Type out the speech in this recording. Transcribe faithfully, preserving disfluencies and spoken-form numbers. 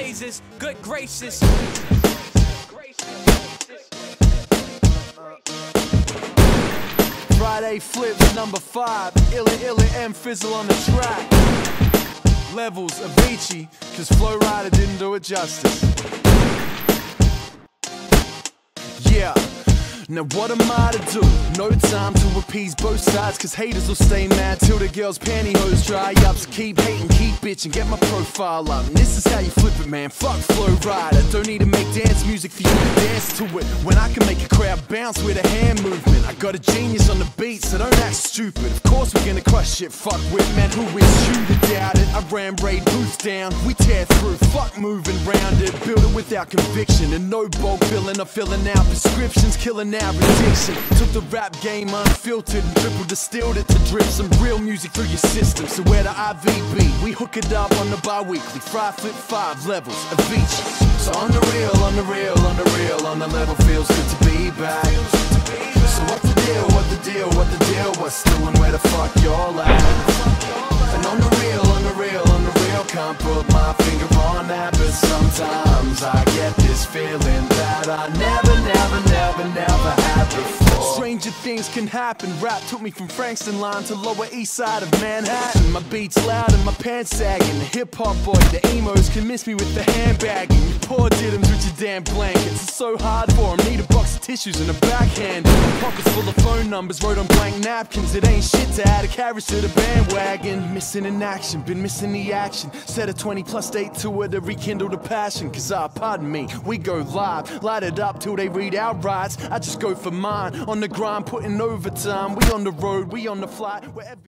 blazes, good gracious. Friday flips number five, Illa Illa and Fizzle on the track. Levels Avicii, cause Flo Rida didn't do it justice. Yeah. Now what am I to do? No time to appease both sides, cause haters will stay mad till the girls' pantyhose dry up. So keep hating, keep bitching, get my profile up. And this is how you flip it, man. Fuck Flo Rida. Don't need to make dance music for you to dance to it, when I can make a crowd bounce with a hand movement. I got a genius on the beat, so don't act stupid. Of course we're gonna crush it, fuck with, man. Who is you to doubt it? I ran raid boots down, we tear through, fuck moving round it. Build it without conviction, and no bulk billing or filling out prescriptions, killing out addiction. Took the rap game unfiltered and triple distilled it to drip some real music through your system. So where the I V B, we hook it up on the bi-weekly. Fry flip five levels of Avicii. So on the real, on the real, on the real, on the level feels good to be back. So what the deal, what the deal, what the deal, what's doing, where the fuck y'all at? And on the real, on the real, on the real, can't put my finger on that, but sometimes I get this feeling that I never, never, never, never had before. Stranger things can happen. Rap took me from Frankston line to Lower East Side of Manhattan. My beats loud and my pants sagging. The hip-hop boy, the emos convinced me with the handbagging. You poor diddums with your damn blankets, it's so hard for them. Need a box of tissues and a backhand. Pockets full of phone numbers wrote on blank napkins. It ain't shit to add a carriage to the bandwagon. Missing in action, been missing the action. Set a twenty plus date to it to rekindle the passion. Cause ah, pardon me, we go live. Light it up till they read our rights. I just go for mine. On the grind, putting overtime. We on the road, we on the flight, wherever.